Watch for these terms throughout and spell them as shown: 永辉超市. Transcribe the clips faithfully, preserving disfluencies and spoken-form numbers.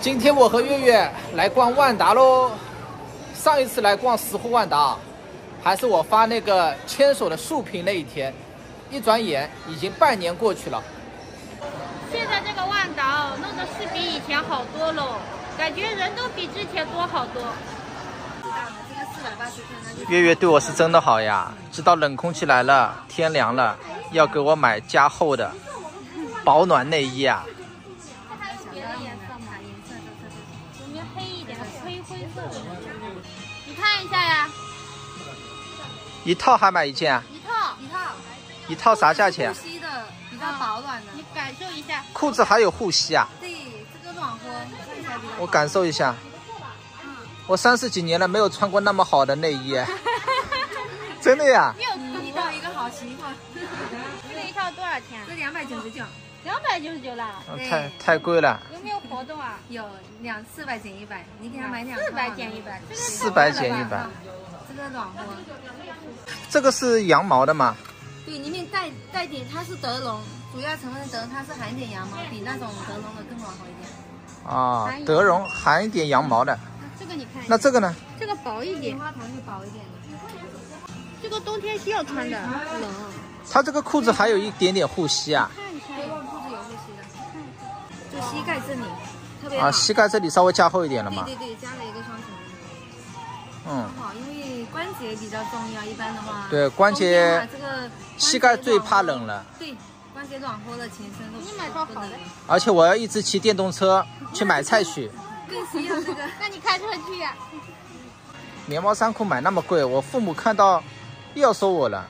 今天我和月月来逛万达喽。上一次来逛十户万达，还是我发那个牵手的竖屏那一天，一转眼已经半年过去了。现在这个万达弄得是比以前好多喽，感觉人都比之前多好多。月月对我是真的好呀，知道冷空气来了，天凉了，要给我买加厚的保暖内衣啊。 你看一下呀，一套还买一件啊？一套一套一套啥价钱？护膝的比较保暖的，你感受一下。裤子还有护膝啊？对，这个暖和，你看一下。我感受一下，我三十几年了没有穿过那么好的内衣，真的呀。一套一个好奇套，这个一套多少钱？这两百九十九。 两百九十九了，太太贵了。有没有活动啊？有两四百减一百，你给他买两四百减一百，四百减一百，这个暖和。这个是羊毛的吗？对，里面带带点，它是德绒，主要成分德绒，它是含一点羊毛，比那种德绒的更暖和一点。啊，德绒含一点羊毛的。这个你看。那这个呢？这个薄一点，棉花糖就薄一点了。这个冬天需要穿的冷。它这个裤子还有一点点护膝啊。 膝盖这里特别啊，膝盖这里稍微加厚一点了嘛。对对对，加了一个双层。嗯。好，因为关节比较重要，一般的话。对关节。这个膝盖最怕冷了。对，关节暖和了，全身都。你买套好的。而且我要一直骑电动车去买菜去。更需要这个。那你开车去呀。棉毛衫裤买那么贵，我父母看到又要说我了，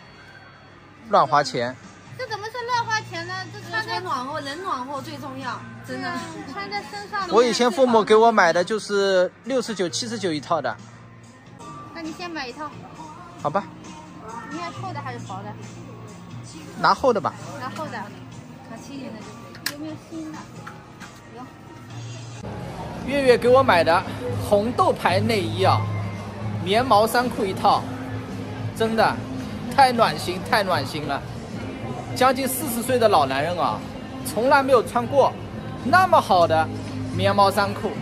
乱花钱。 这怎么是乱花钱呢？这穿在暖和，人暖和最重要，真的。穿在身上。我以前父母给我买的就是六十九、七十九一套的。那你先买一套。好吧。你要厚的还是薄的？拿厚的吧。拿厚的，拿轻一点的就可以。有没有新的？有。月月给我买的红豆牌内衣啊，棉毛衫裤一套，真的太暖心，太暖心了。 将近四十岁的老男人啊，从来没有穿过那么好的棉毛衫裤。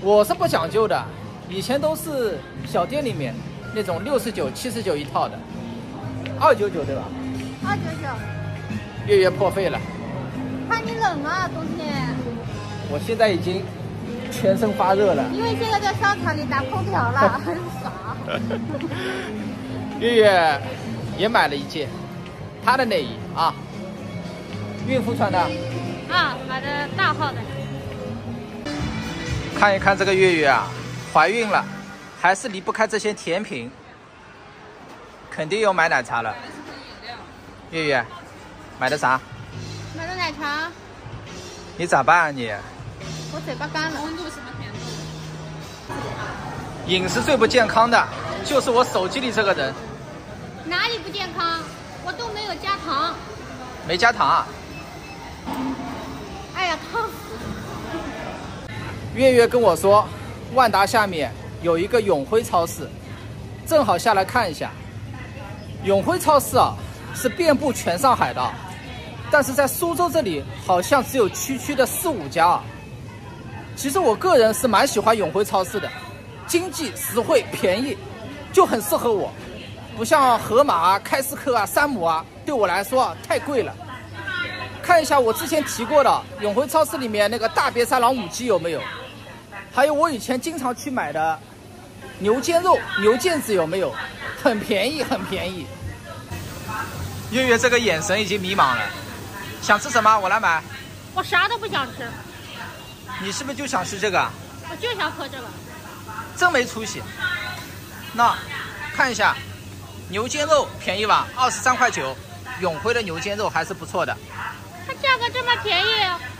我是不讲究的，以前都是小店里面那种六十九、七十九一套的，二九九对吧？二九九。月月破费了。怕你冷啊，冬天。我现在已经全身发热了。因为现在在商场里打空调了，很爽。月月也买了一件。 她的内衣啊，孕妇穿的啊，买的大号的。看一看这个月月啊，怀孕了，还是离不开这些甜品，肯定要买奶茶了。月月，买的啥？买的奶茶。你咋办啊你？我嘴巴干了。温度什么甜度？饮食最不健康的就是我手机里这个人。哪里不健康？ 我都没有加糖，没加糖啊！哎呀，烫死！月月跟我说，万达下面有一个永辉超市，正好下来看一下。永辉超市啊，是遍布全上海的，但是在苏州这里好像只有区区的四五家啊。其实我个人是蛮喜欢永辉超市的，经济实惠便宜，就很适合我。 不像盒马啊、开司科啊、山姆啊，对我来说啊太贵了。看一下我之前提过的永辉超市里面那个大别山老母鸡有没有？还有我以前经常去买的牛肩肉、牛腱子有没有？很便宜，很便宜。月月这个眼神已经迷茫了，想吃什么？我来买。我啥都不想吃。你是不是就想吃这个？我就想喝这个。真没出息。那看一下。 牛肩肉便宜吧，二十三块九。永辉的牛肩肉还是不错的。它价格这么便宜，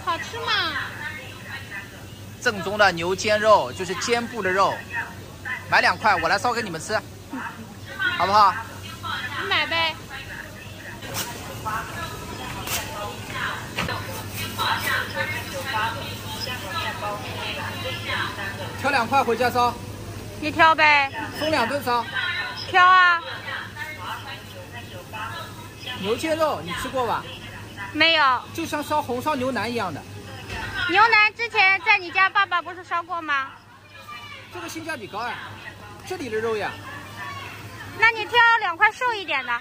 好吃吗？正宗的牛肩肉就是肩部的肉，买两块，我来烧给你们吃，好不好？你买呗。挑两块回家烧。你挑呗。分两顿烧。挑啊。 牛肩肉你吃过吧？没有，就像烧红烧牛腩一样的。牛腩之前在你家爸爸不是烧过吗？这个性价比高啊，这里的肉呀。那你挑两块瘦一点的。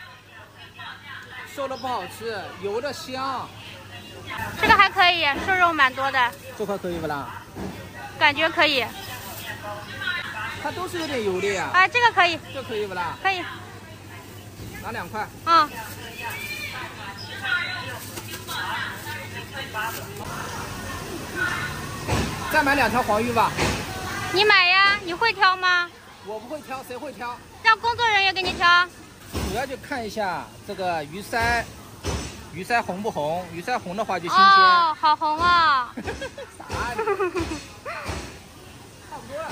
瘦的不好吃，油的香。这个还可以，瘦肉蛮多的。这块可以不啦？感觉可以。它都是有点油的呀。啊，这个可以。这可以不啦？可以。拿两块。嗯。 再买两条黄鱼吧。你买呀，你会挑吗？我不会挑，谁会挑？让工作人员给你挑。主要就看一下这个鱼鳃，鱼鳃红不红？鱼鳃红的话就新鲜。哦，好红啊！啥呀？差不多了。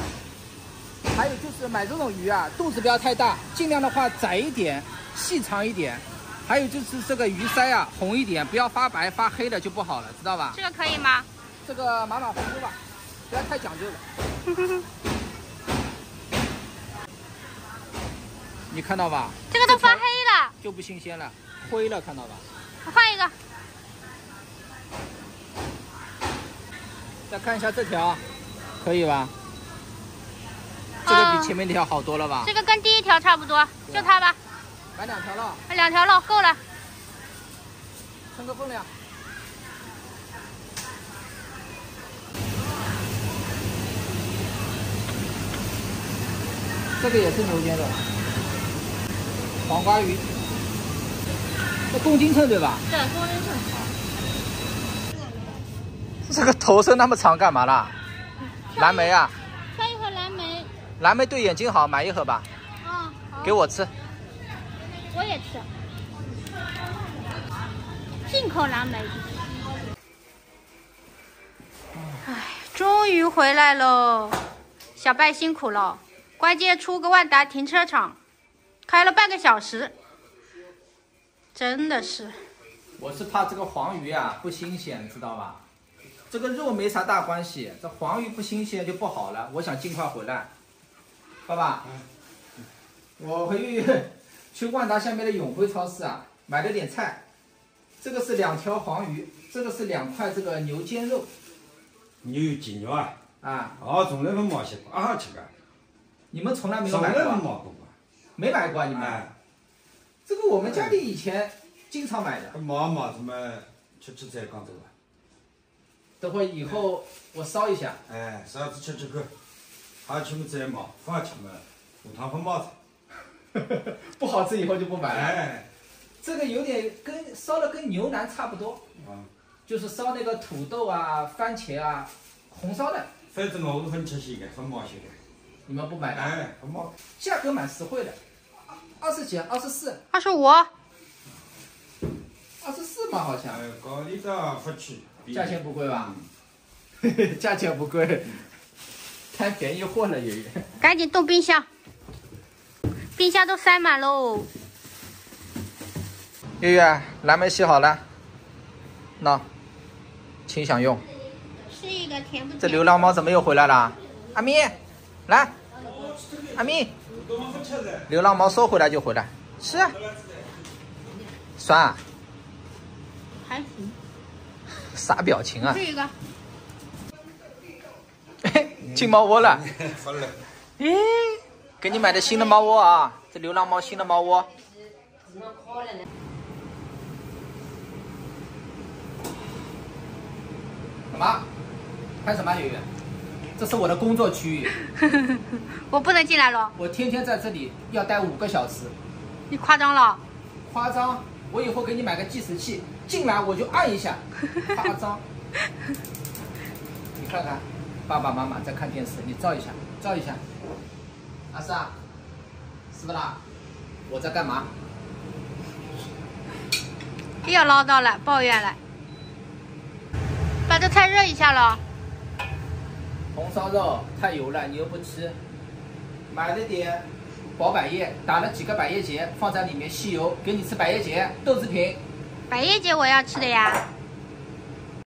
还有就是买这种鱼啊，肚子不要太大，尽量的话窄一点，细长一点。 还有就是这个鱼鳃啊，红一点，不要发白发黑的就不好了，知道吧？这个可以吗？这个马马虎虎吧，不要太讲究了。你看到吧？这个都发黑了，就不新鲜了，灰了，看到吧？我换一个。再看一下这条，可以吧？这个比前面那条好多了吧？哦、这个跟第一条差不多，就它吧。 买两条了，买两条了，够了，称个分量。这个也是牛肩的，黄瓜鱼，这公斤称对吧？对，公斤称。这个头伸那么长干嘛啦？蓝莓啊，挑一盒蓝莓。蓝莓对眼睛好，买一盒吧。啊、哦，给我吃。 我也吃进口蓝莓。哎，终于回来喽！小拜辛苦了，关键出个万达停车场，开了半个小时，真的是。我是怕这个黄鱼啊不新鲜，知道吧？这个肉没啥大关系，这黄鱼不新鲜就不好了。我想尽快回来。爸爸，嗯、我回去。 去万达下面的永辉超市啊，买了点菜。这个是两条黄鱼，这个是两块这个牛肩肉。牛有几牛啊？啊！哦，从来没买些啊，这个。你们从来没有买过？从来没买过。没买过你们？哎、这个我们家里以前经常买的。买买什么？吃吃菜讲这个。等会以后我烧一下。哎，烧子吃吃看，还吃么再买，放吃么，我汤分包子。 不好吃以后就不买了。哎，这个有点跟烧的跟牛腩差不多，嗯、就是烧那个土豆啊、番茄啊，红烧的。反正我是很吃香的，很冒险的。你们不买的？哎，很冒，价格蛮实惠的，二十几、二十四、二十五、二十四嘛，好像。哎，高丽的不去。价钱不贵吧？嘿嘿、嗯，价钱不贵，太便宜货了，爷爷。赶紧冻冰箱。 冰箱都塞满喽。月月，蓝莓洗好了，那，请享用。吃一个甜不甜？这流浪猫怎么又回来了？阿咪，来，阿咪，流浪猫说回来就回来，吃。酸啊？还行。啥表情啊？吃一个。嘿，进猫窝了。咦？ 给你买的新的猫窝啊，这流浪猫新的猫窝。什么？拍什么鱼？这是我的工作区域。我不能进来了。我天天在这里要待五个小时。你夸张了。夸张？我以后给你买个计时器，进来我就按一下。夸张。你看看，爸爸妈妈在看电视，你照一下，照一下。 阿三，是不啦？我在干嘛？又要唠叨了，抱怨了。把这菜热一下了。红烧肉太油了，你又不吃。买了点薄百叶，打了几个百叶结，放在里面吸油，给你吃百叶结豆制品。百叶结我要吃的呀。